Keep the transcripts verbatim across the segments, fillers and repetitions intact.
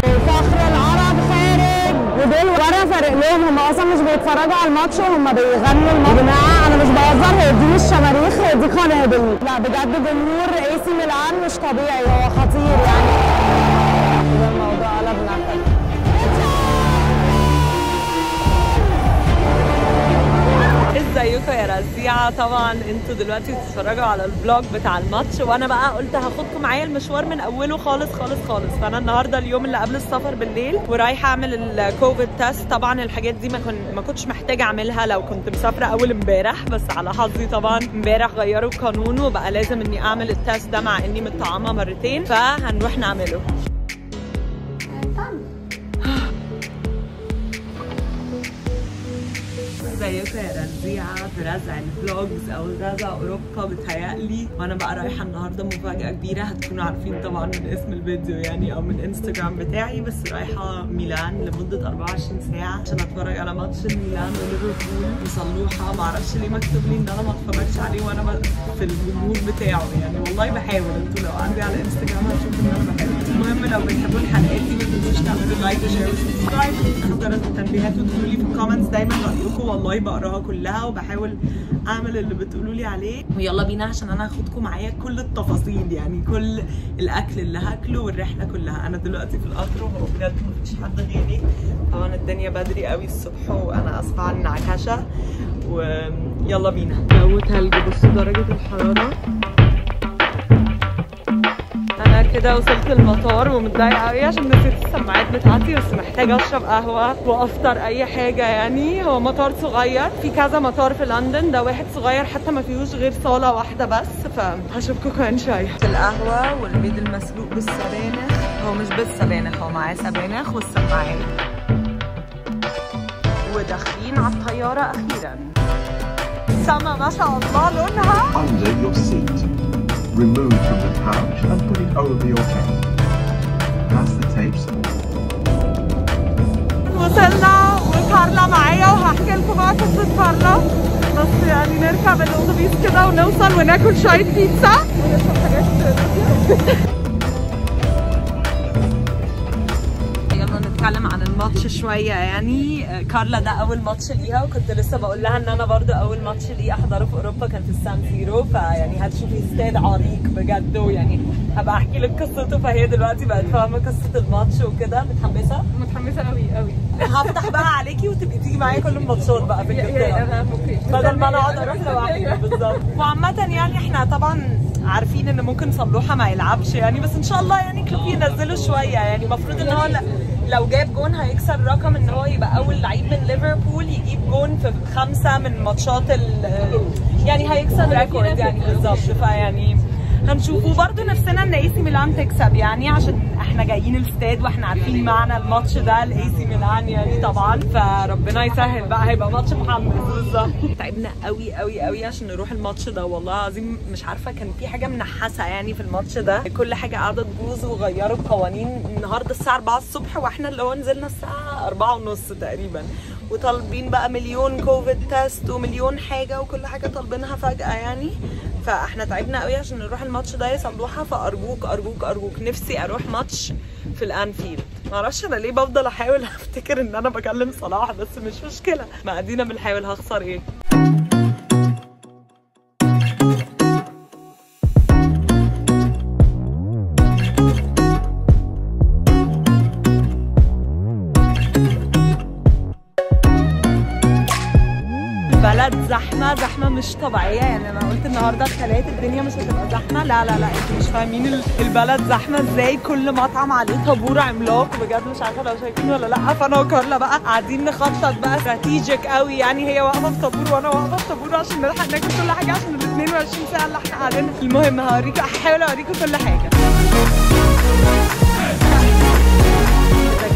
فخر العرب خارج، ودول ورا فرق لهم، هم اصلا مش بيتفرجوا على الماتش وهم بيغنوا الماتش. يا جماعه انا مش بهزر، هي دي مش شماريخ، هي دي قنابل. لا بجد جمهور اي سي ميلان مش طبيعي، هو خطير يعني. ده الموضوع قلبنا كده. ازيكم يا رزيعه؟ طبعا انتوا دلوقتي بتتفرجوا على الفلوج بتاع الماتش، وانا بقى قلت هاخدكم معايا المشوار من اوله خالص خالص خالص. فانا النهارده اليوم اللي قبل السفر بالليل، ورايحه اعمل الكوفيد تيست. طبعا الحاجات دي ما, كن... ما كنتش محتاجه اعملها لو كنت مسافره اول امبارح، بس على حظي طبعا امبارح غيروا القانون وبقى لازم اني اعمل التيست ده مع اني متطعمه مرتين، فهنروح نعمله. ازيكم يا رزيعه في رزع الفلوجز او رزع اوروبا بتهيألي. وانا بقى رايحه النهارده مفاجاه كبيره، هتكونوا عارفين طبعا من اسم الفيديو يعني او من انستجرام بتاعي، بس رايحه ميلان لمده أربعة وعشرين ساعه عشان اتفرج على ماتش ميلان وليفربول وصلوحه. معرفش ليه مكتوب لي ان انا ما اتفرجش عليه وانا في الجمهور بتاعه يعني، والله بحاول. انتوا لو عندي على انستجرام هتشوفوا ان انا بحاول. المهم لو بتحبوا الحلقات دي ما تنسوش تعملوا لايك وشير وسبسكرايب، تاخدوا رد التنبيهات وتقولوا لي في الكومنتس دايما رايكم، والله بقراها كلها وبحاول اعمل اللي بتقولوا لي عليه. ويلا بينا عشان انا هاخدكم معايا كل التفاصيل يعني، كل الاكل اللي هاكله والرحله كلها. انا دلوقتي في القطر وهو بجد مفيش حد غيري. طبعا الدنيا بدري قوي الصبح وانا اسفه على الانعكاشه، ويلا بينا. جو تلج، بصوا درجه الحراره. انا كده وصلت المطار ومتضايقه قوي عشان نسيت السماعات بتاعتي، بس محتاجه اشرب قهوه وافطر اي حاجه يعني. هو مطار صغير، في كذا مطار في لندن، ده واحد صغير حتى ما فيهوش غير صاله واحده بس. فهشوفكم كمان شويه. القهوه والبيض المسلوق بالسبانخ، هو مش بالسبانخ، هو معاه سبانخ والسماعات. وداخلين على الطياره اخيرا. السما ما شاء الله لونها. Under your seat. Remove from the pouch and put it over your head. That's the tape saw. وصلنا وكارلا معايا وهحكي لكم بقى قصة كارلا، بس يعني نركب الأوتوبيس كده ونوصل وناكل شوية بيتزا ونشرب حاجات. يلا نتكلم عن الماتش شوية يعني. كارلا ده أول ماتش ليها، وكنت لسه بقول لها إن أنا برضو أول ماتش ليها أحضره في أوروبا كان في السان سيرو، فيعني هتشوفي استاد عريق بجد، ويعني هبقى أحكي لك قصته. فهي دلوقتي بقت فاهمة قصة الماتش وكده. متحمسة؟ متحمسة قوي قوي. هفتح بقى عليكي وتبقي تيجي معايا كل الماتشات بقى في الجدة، بدل ما أنا أقعد أروح لوحدي. بالظبط. وعامة يعني إحنا طبعًا عارفين إن ممكن صلوحة ما يلعبش يعني، بس إن شاء الله يعني كلوب ينزله شوية يعني. المفروض إن هو لو جاب جون هيكسر رقم ان هو يبقى اول لعيب من ليفربول يجيب جون في خمسه من ماتشات، يعني هيكسر ريكورد يعني. بالظبط. فيعني هنشوفه برضه. نفسنا ان اي سي ميلان تكسب يعني، عشان احنا جايين الاستاد واحنا عارفين معنى الماتش ده لاي سي ميلان يعني طبعا. فربنا يسهل بقى، هيبقى ماتش محمد. بالظبط. تعبنا قوي قوي قوي عشان نروح الماتش ده، والله العظيم مش عارفه كان في حاجه منحاسه يعني في الماتش ده، كل حاجه قاعده تبوظ وغيروا القوانين. النهارده الساعه أربعة الصبح واحنا اللي هو نزلنا الساعه أربعة ونص تقريبا، وطالبين بقى مليون كوفيد تيست ومليون حاجه، وكل حاجه طالبينها فجاه يعني. فاحنا تعبنا قوي عشان نروح الماتش ده يا صلوحه. فارجوك ارجوك ارجوك، نفسي اروح ماتش في الانفيلد. معرفش انا ليه بفضل احاول افتكر ان انا بكلم صلاح، بس مش مشكله، ما ادينا بنحاول، هخسر ايه. بلد زحمه زحمه مش طبيعيه يعني. انا قلت النهارده الثلاث الدنيا مش هتبقى زحمه، لا لا لا انتوا مش فاهمين البلد زحمه ازاي. كل مطعم عليه طابور عملاق بجد، مش عارفه لو شايفين ولا لا. فانا وكارلا بقى قاعدين نخطط بقى استراتيجيك قوي يعني، هي واقفه في طابور وانا واقفه في طابور عشان نلحق ناكل كل حاجه عشان ال اتنين وعشرين ساعه اللي احنا قاعدينها. المهم هوريكم، هحاول اوريكم كل حاجه.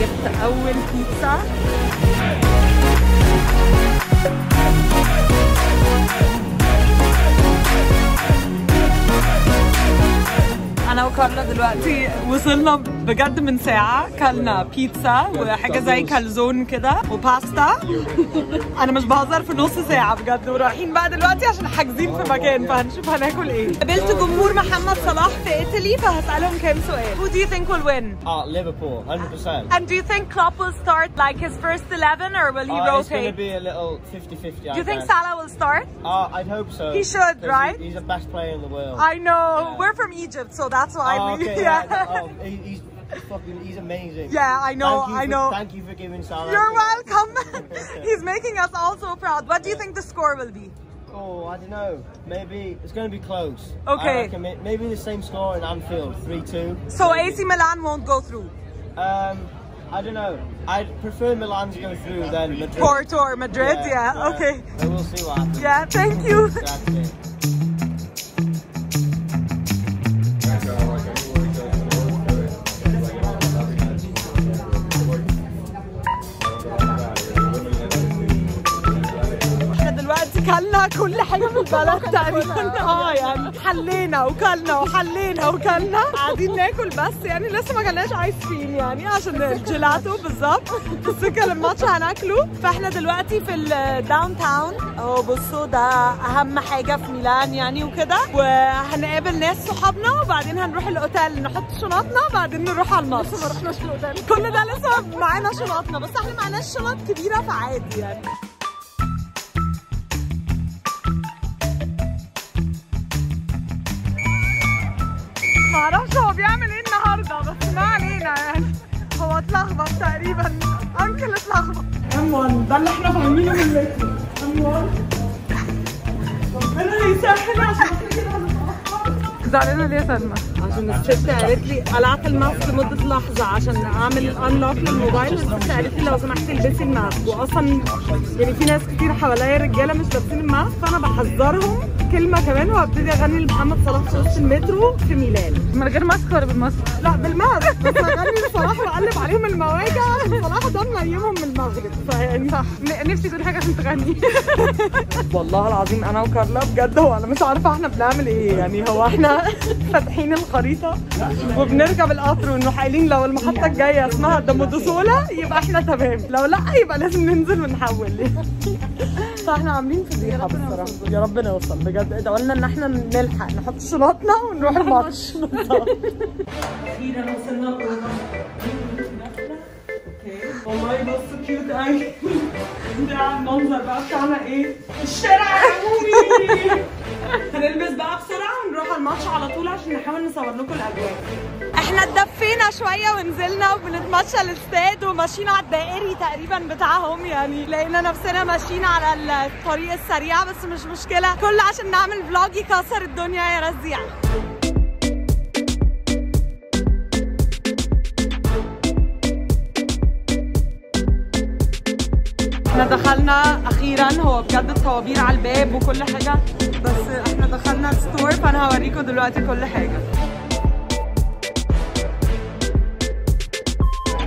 جبت اول بيتزا. فكرنا دلوقتي وصلنا بجد من ساعة، كلنا بيتزا وحاجة زي كالزون كده وباستا. أنا مش بهزر، في نص ساعة بجد، ورايحين بقى دلوقتي عشان حاجزين في مكان، فهنشوف هناكل إيه. قابلت جمهور محمد صلاح في إيطالي فهسألهم كام سؤال. Who do you think will win? Ah, Liverpool, one hundred percent. And do you think Klopp will start like his first eleven or will he rotate? It's going to be a little fifty fifty. Do you think Salah will start? Ah, I'd hope so. He should, right? He's the best player in the world. I know. We're from Egypt, so that's why we. Yeah. He's fucking, he's amazing. Yeah, I know, I know. Thank you for giving Salah. You're welcome. He's making us all so proud. What do you think the score will be? Oh, I don't know. Maybe it's going to be close. Okay. Maybe the same score in Anfield, three two. So A C Milan won't go through? Um, I don't know. I'd prefer Milan to go through than Madrid. Porto or Madrid, yeah, yeah. Uh, okay. So we'll see what happens. Yeah, thank you. Exactly. كلنا كل حاجه في البلد تقريبا، اه يعني حلينا وكلنا وحلينا وكلنا، قاعدين ناكل بس يعني لسه ما كلناش ايس كريم يعني عشان الجيلاتو بالظبط، بس كان الماتش هناكله. فاحنا دلوقتي في الداون تاون اهو، بصوا ده اهم حاجه في ميلان يعني وكده، وهنقابل ناس صحابنا وبعدين هنروح الاوتيل نحط شنطنا بعدين نروح على الماتش. لسه ما رحناش الاوتيل، كل ده لسه معانا شنطنا، بس احنا معناش شنط كبيره فعادي يعني. معرفش هو بيعمل ايه النهارده بس ما علينا يعني، هو اتلخبط تقريبا، انكل اتلخبط. ام واحد ده اللي احنا فاهمينه من المترو، ام واحد ربنا يسهل عشان كده. زعلانه ليه يا سلمى؟ عشان الست قالت لي قلعت الماسك لمده لحظه عشان اعمل انلوك للموبايل، الست قالت لي لو سمحتي البسي الماسك، واصلا يعني في ناس كتير حواليا رجاله مش لابسين الماسك، فانا بحذرهم كلمة كمان وهبتدي اغني لمحمد صلاح في وسط المترو في ميلان. من غير ماسك ولا بالماسك؟ لا بالماسك، بس هغني لصلاح واقلب عليهم المواجع، صلاح ده منيمهم من المغرب، فيعني صح نفسي يكون حاجة عشان تغني. والله العظيم أنا وكارلا بجد هو أنا مش عارفة احنا بنعمل إيه، يعني هو احنا فاتحين الخريطة وبنركب القطر ونروح قايلين لو المحطة الجاية اسمها دمودوسولا يبقى احنا تمام، لو لأ يبقى لازم ننزل ونحول. فاحنا عاملين فضيحة بصراحة، يا رب نوصل بجد. ادعوا لنا ان احنا نلحق نحط شنطنا ونروح الماتش. اخيرا وصلنا للماتش. والله بص كيوت قوي. ده على المنظر بقى بتاعنا ايه؟ الشارع عمومي. هنلبس بقى بسرعه ونروح على الماتش على طول عشان نحاول نصور لكم الاجواء. احنا اتدفينا شويه ونزلنا وبنتمشى الاستاد وماشيين على الدائري تقريبا بتاعهم، يعني لقينا نفسنا ماشيين على الطريق السريع، بس مش مشكله، كل عشان نعمل فلوج يكسر الدنيا يا رزيع. احنا دخلنا اخيرا، هو بجد الطوابير على الباب وكل حاجه، بس احنا دخلنا الستور فانا هوريكم دلوقتي كل حاجه.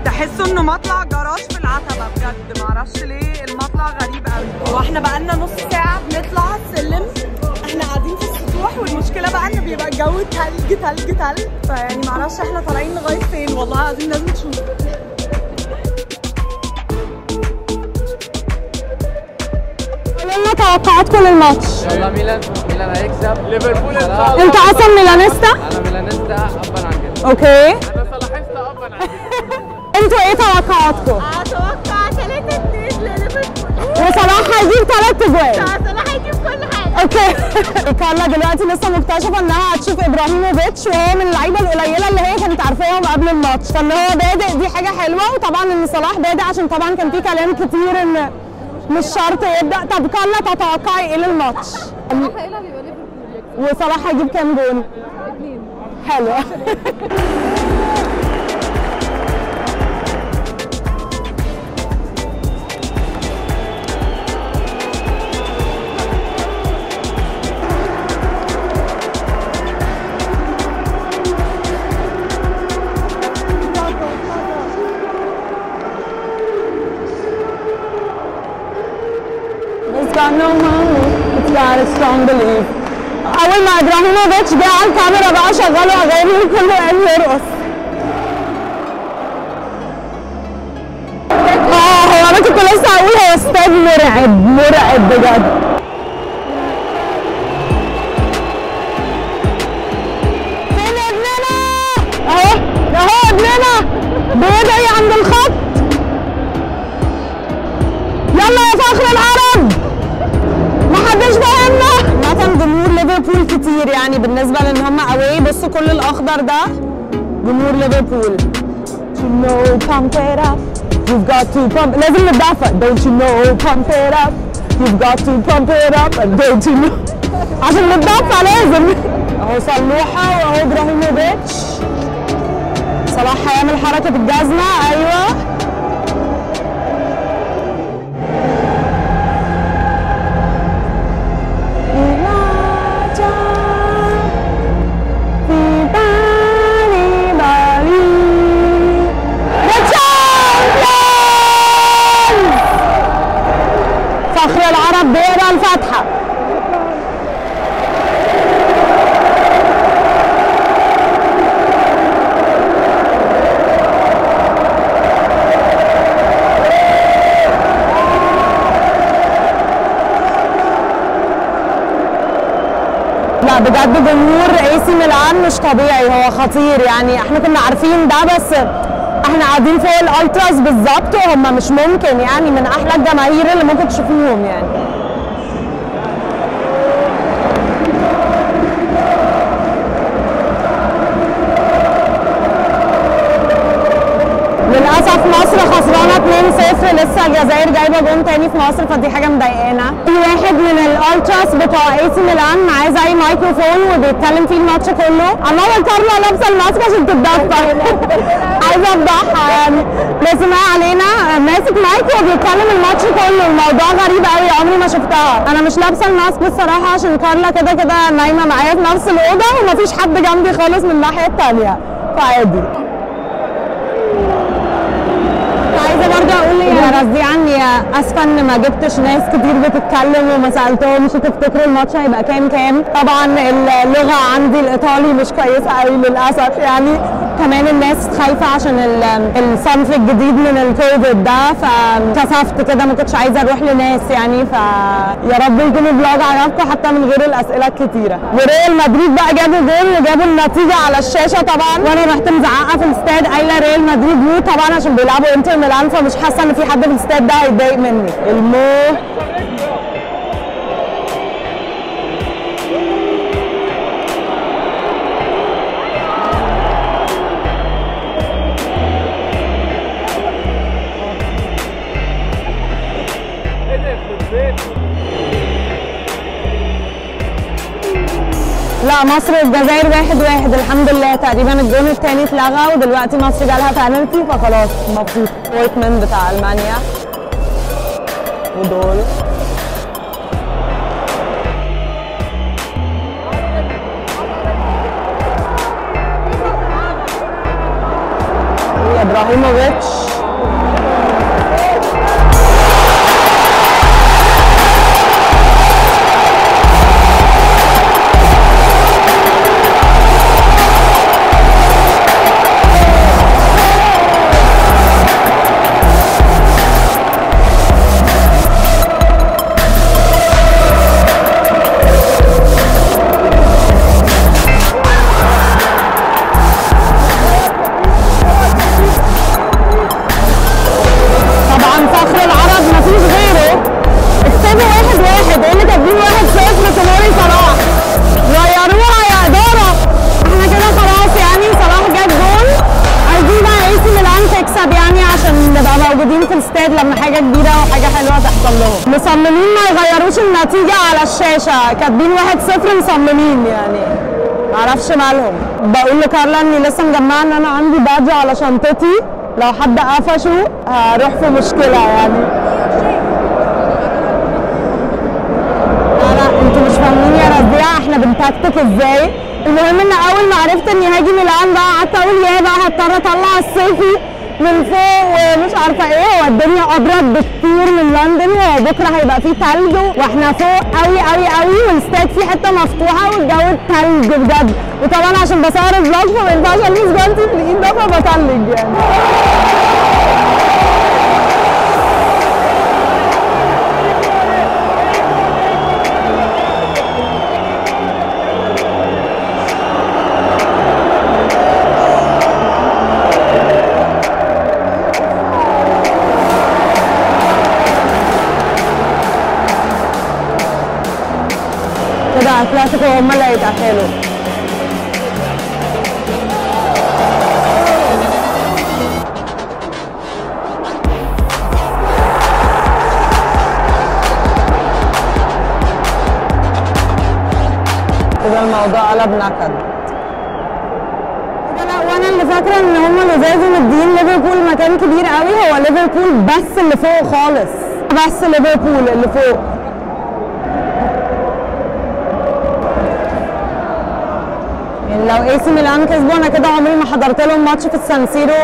تحسوا انه مطلع جراج في العتبه بجد، معرفش ليه المطلع غريب قوي. هو احنا بقالنا نص ساعه بنطلع السلم، احنا قاعدين في السطوح، والمشكله بقى ان بيبقى الجو تلج تلج تلج، فيعني معرفش احنا طالعين لغايه فين، والله العظيم لازم تشوفوا. ما توقعاتكم للماتش؟ يلا ميلان، ميلان هيكسب. ليفربول ان شاء الله. انت اصلا ميلانيستا؟ انا ميلانيستا ابا عن كده. اوكي. انا صلاحيستا ابا عن كده. انتوا ايه توقعاتكم؟ اتوقع ثلاثة اثنين لليفربول. وصلاح هيجيب ثلاث اجوال. صلاح هيجيب كل حاجه. اوكي. كارلا دلوقتي لسه مكتشفه انها هتشوف ابراهيموفيتش، وهو من اللعيبه القليله اللي هي كانت عارفاهم قبل الماتش، فان هو بادئ دي حاجه حلوه، وطبعا ان صلاح بادئ عشان طبعا كان في كلام كتير ان مش شرط يبدا. طب كارلا تتوقعي ايه للماتش؟ صلاح هيلعب يبقى ليفربول يكسب. وصلاح هيجيب كام جول؟ اثنين. حلو. I اول ما ابراهيموفيتش جه على الكاميرا بقى شغلوا اغاني وكله قام يرقص. اه هو انا كنت لسه هقول هو استاد مرعب مرعب بجد. فين ابننا؟ اهو اهو ابننا بيدعي عند الخط. يلا يا فخر العرب محدش فاهمنا. عامة جمهور ليفربول كتير يعني بالنسبة لأن هم أواي، بصوا كل الأخضر ده جمهور ليفربول. You know pump it up you've got to pump لازم ندافع. Don't you know pump it up you've got to pump it up and don't you know عشان ندافع لازم. أهو صلوحة وأهو إبراهيموفيتش. صلاح هيعمل حركة الجزمة. أيوه بيقرا الفاتحة. لا بجد جمهور اي سي ميلان مش طبيعي، هو خطير يعني. احنا كنا عارفين ده بس احنا قاعدين فوق الالتراس بالظبط وهم مش ممكن يعني، من احلى الجماهير اللي ممكن تشوفوهم يعني. مصر خسرانه اتنين صفر لسه، الجزائر جايبه جون تاني في مصر، فدي حاجه مضايقانا. في واحد من الالتراس بتوع اي سي ميلان معاه زي مايكروفون وبيتكلم فيه الماتش كله. عماله كارلا لابسه الماسك عشان تتدفى عايزه افضحها يعني، بس ما علينا. ماسك مايك وبيتكلم الماتش كله، الموضوع غريب قوي عمري ما شفتها. انا مش لابسه الماسك الصراحه عشان كارلا كده كده نايمه معايا في نفس الاوضه ومفيش حد جنبي خالص من الناحيه الثانيه فعادي. قصدي عني اسفه ان ما جبتش ناس كتير بتتكلم وما سالتهمش تفتكروا الماتش هيبقى كام كام. طبعا اللغه عندي الايطالي مش كويسه قوي للاسف يعني، كمان الناس خايفه عشان الصنف الجديد من الكوفيد ده، فكسفت كده ما كنتش عايزه اروح لناس يعني. فيا رب يكون البلوج عجبكم حتى من غير الاسئله الكتيره. وريال مدريد بقى جابوا جول وجابوا النتيجه على الشاشه طبعا، وانا رحت مزعقه في الاستاد قايله ريال مدريد مو طبعا عشان بيلعبوا انتر ميلان، فمش حاسه ان في حد في الاستاد ده هيتضايق مني. المو لا مصر والجزائر واحد واحد الحمد لله. تقريبا الجون الثاني اتلغى ودلوقتي مصر جالها بنالتي فخلاص مبسوط. وويتمان بتاع المانيا ودول ابراهيموفيتش. مصممين ما يغيروش النتيجه على الشاشه، كاتبين واحد صفر مصممين يعني، معرفش مالهم. بقول لكارلا اني لسه مجمعه ان انا عندي بادج على شنطتي، لو حد قفشه هروح في مشكله يعني. لا لا انتوا مش فاهمين يا ربيع احنا بنتكتك ازاي. المهم ان اول ما عرفت اني هاجي ميلان بقى قعدت اقول يا بقى هضطر اطلع السيلفي من فوق ومش عارفه ايه، والدنيا ابرد بكتير من لندن، وبكره هيبقى فيه ثلج واحنا فوق قوي قوي قوي، والاستاد فيه حته مفتوحه والجو ثلج بجد. وطبعا عشان بصور الفلوج فما ينفعش البس جلطي في الايد ده فبتلج يعني. الكلاسيكو هم اللي هيتأهلوا. كده الموضوع قلب نكد. وانا اللي فاكره ان هم اللي زازوا مدين ليفربول مكان كبير قوي، هو ليفربول بس اللي فوق خالص، بس ليفربول اللي فوق. لو اي سي ميلان كسبوا، انا كده عمري ما حضرت لهم ماتش في السان سيرو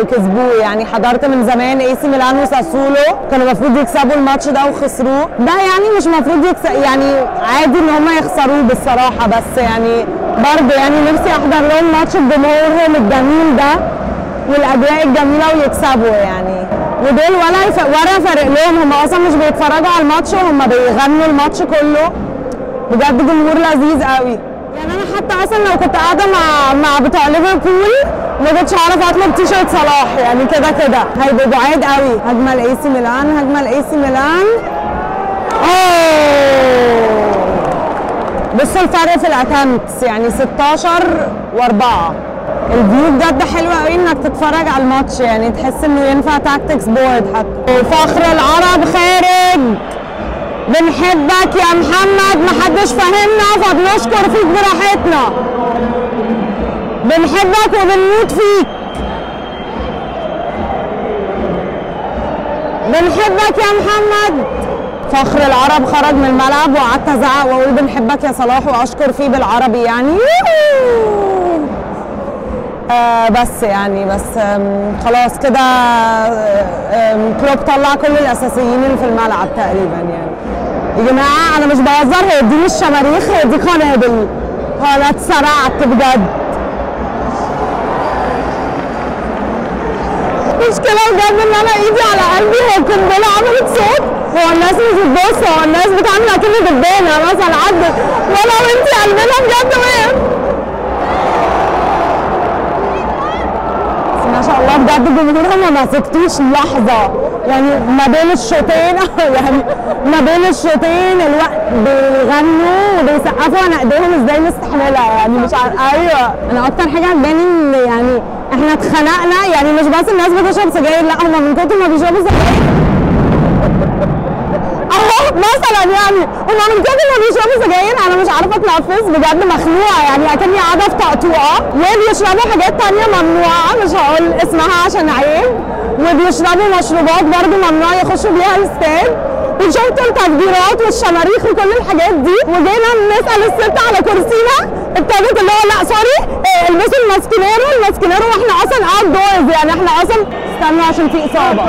وكسبوه، يعني حضرت من زمان اي سي ميلان وساسولو كانوا المفروض يكسبوا الماتش ده وخسروه. ده يعني مش المفروض يكسب، يعني عادي ان هم يخسروه بالصراحه، بس يعني برضه يعني نفسي احضر لهم ماتش بجمهورهم الجميل ده والاجواء الجميله ويكسبوا يعني. ودول ولا يف... ولا فارق لهم، هم اصلا مش بيتفرجوا على الماتش، هم بيغنوا الماتش كله. بجد جمهور لذيذ قوي يعني. انا حتى اصلا لو كنت قاعده مع مع بتوع ليفربول ما كنتش هعرف اطلب تيشيرت صلاح يعني، كده كده هيبقوا بعاد قوي. هجمه لاي سي ميلان، هجمه لاي سي ميلان. اوه بصوا الفرق في الاتمتس يعني ستاشر واربعة. الفيو بجد حلو قوي انك تتفرج على الماتش يعني، تحس انه ينفع تاكتكس بورد حتى. وفخر العرب خارج، بنحبك يا محمد، محدش فاهمنا فبنشكر فيك براحتنا، بنحبك وبنموت فيك، بنحبك يا محمد. فخر العرب خرج من الملعب، وقعدت ازعق واقول بنحبك يا صلاح واشكر فيه بالعربي يعني. آه بس يعني بس خلاص كده كلوب طلع كل الاساسيين اللي في الملعب تقريبا يعني. يا جماعه انا مش بهزر، هي دي مش شماريخ، هي دي قنابل. انا اتسرعت بجد، المشكله بجد ان انا ايدي على قلبي. هو القنبله عملت صوت، هو الناس مش بتبص، هو الناس بتعمل اكن دبانه مثلا عدت، ولا وانت قلبنا بجد وقف. ما شاء الله بجد جمهورهم ما مسكتوش لحظه يعني، ما بين الشوطين يعني ما بين الشوطين الوقت بيغنوا وبيسقفوا. انا ايديهم ازاي مستحمله يعني، مش عارفه. ايوه انا اكتر حاجه عجباني ان يعني احنا اتخنقنا يعني، مش بس الناس بتشرب سجاير، لا هم من كتر ما بيشربوا سجاير اهو مثلا يعني، هم من كتر ما بيشربوا سجاير انا مش عارفه اتنفس بجد، مخنوقه يعني اكني قاعده في تقطوعه. ليه بيشربوا حاجات ثانيه ممنوعه مش هقول اسمها عشان عيب، وبيشربوا مشروبات برضه ممنوع يخشوا بيها الاستاد، وشفتوا التفجيرات والشماريخ وكل الحاجات دي. وجينا نسال الست على كرسينا، ابتدت اللي هو لا سوري البسوا الماسكينيرو الماسكينيرو واحنا اصلا اوت دورز يعني، احنا اصلا استنوا عشان في اصابه.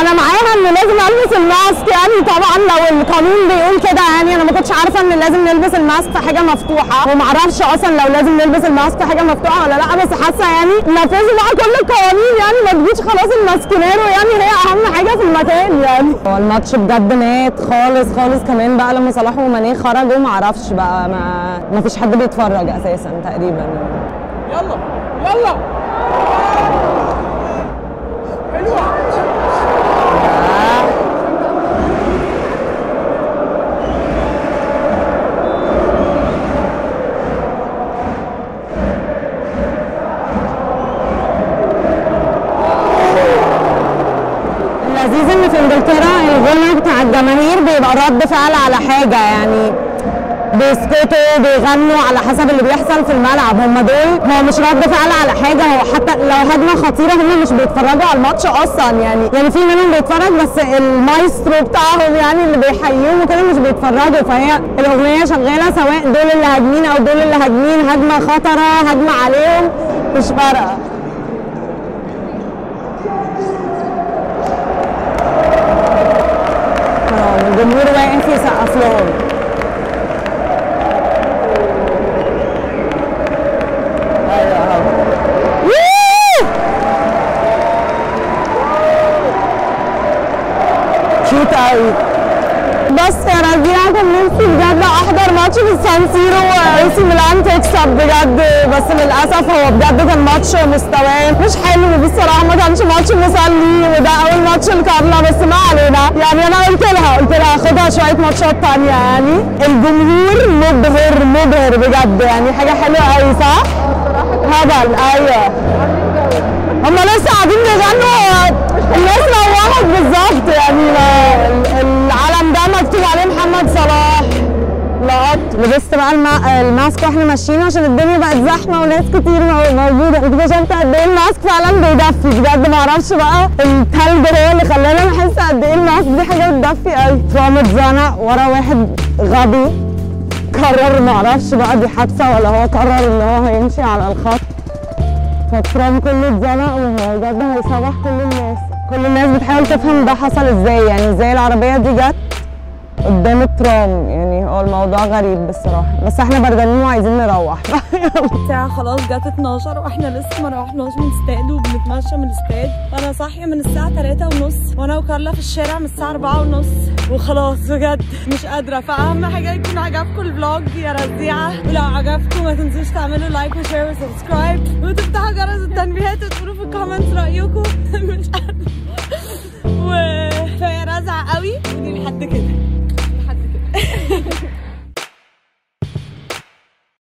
انا معاها ان لازم البس الماسك يعني، طبعا لو القانون بيقول كده يعني. انا ما كنتش عارفه ان لازم نلبس الماسك في حاجه مفتوحه، وما اعرفش اصلا لو لازم نلبس الماسك في حاجه مفتوحه ولا لا، بس حاسه يعني نفذوا بقى كل القوانين يعني، ما تجيش خلاص الماسكينيرو يعني هي اهم حاجه في المكان يعني. هو الماتش بجد مات خالص خالص. كمان بقى لما صلاح ومانيه خرجوا ما اعرفش بقى، ما ما فيش حد بيتفرج اساسا تقريبا. يلا يلا حلوه. اللذيذ ان في انجلترا الغنى بتاع الجماهير بيبقى رد فعل على حاجه يعني، بيسكتوا بيغنوا على حسب اللي بيحصل في الملعب. هم دول هو مش رد فعل على حاجه، هو حتى لو هجمه خطيره هم مش بيتفرجوا على الماتش اصلا يعني، يعني في منهم بيتفرج بس المايسترو بتاعهم يعني اللي بيحييهم وكده مش بيتفرجوا، فهي الاغنيه شغاله سواء دول اللي هاجمين او دول اللي هاجمين، هجمه خطره هجمه عليهم مش فارقه. الجمهور واقف يسقف لهم. ايوه اهو. شوت قوي. بس يا ربنا كان نفسي بجد احضر ماتش في السان سيرو واي سي ميلان تكسب بجد، بس للاسف هو بجد كان ماتش مستواه مش حلو بصراحه، ما كانش ماتش مسلي وده اول ماتش لكارلا، بس ما علينا. يعني انا قلت لها قلت لها خدها شويه ماتشات ثانيه. يعني الجمهور مبهر مبهر بجد، يعني حاجه حلوه قوي صح؟ هبل ايوه. هم لسه قاعدين بيغنوا الناس روحت بالظبط، يعني العلم ده مكتوب عليه محمد صلاح. لبست بقى الماسك واحنا ماشيين عشان الدنيا بقت زحمه وناس كتير موجوده، اكتشفت قد ايه الماسك فعلا بيدفي بجد، معرفش بقى التلج ده اللي خلانا نحس قد ايه الماسك دي حاجه بتدفي قوي. طلعت متزنق ورا واحد غبي قرر، معرفش بقى دي حادثه ولا هو قرر ان هو هيمشي على الخط، فالترام كله اتزنق وبجد هيصبح كل الناس. كل الناس بتحاول تفهم ده حصل ازاي، يعني ازاي العربيه دي جت قدام الترام، يعني هو الموضوع غريب بصراحه، بس احنا بردانين وعايزين نروح. الساعه خلاص جت اتناشر واحنا لسه ما روحناش من الاستاد وبنتمشى من الاستاد، وانا صاحيه من الساعه تلاتة ونص وانا وكارلا في الشارع من الساعه أربعة ونص وخلاص بجد مش قادره. فاهم حاجه يكون عجبكم الفلوج يا رزيعه، ولو عجبكم ما تنسوش تعملوا لايك وشير وسبسكرايب وتفتحوا جرس التنبيهات وتقولوا في الكومنتس رايكم. مش قادره و فهي رازعه قوي ودي لحد كده.